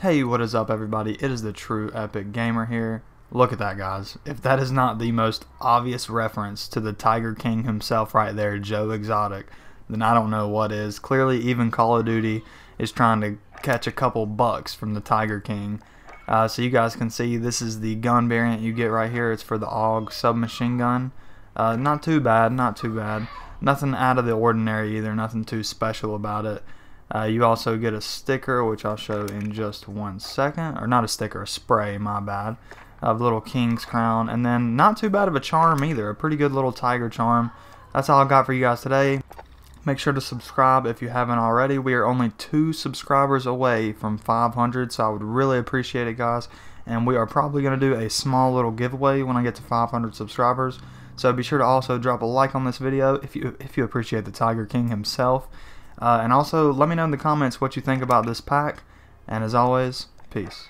Hey, what is up everybody? It is the True Epic Gamer here. Look at that, guys. If that is not the most obvious reference to the Tiger King himself right there, Joe Exotic, then I don't know what is. Clearly even Call of Duty is trying to catch a couple bucks from the Tiger King. So you guys can see this is the gun variant you get right here. It's for the AUG submachine gun. Not too bad, not too bad. Nothing out of the ordinary either, nothing too special about it. You also get a sticker, which I'll show in just 1 second. Or not a sticker, a spray, my bad. Of little King's crown. And then not too bad of a charm either. A pretty good little tiger charm. That's all I got for you guys today. Make sure to subscribe if you haven't already. We are only 2 subscribers away from 500, so I would really appreciate it, guys. And we are probably going to do a small little giveaway when I get to 500 subscribers. So be sure to also drop a like on this video if you appreciate the Tiger King himself. And also, let me know in the comments what you think about this pack. And as always, peace.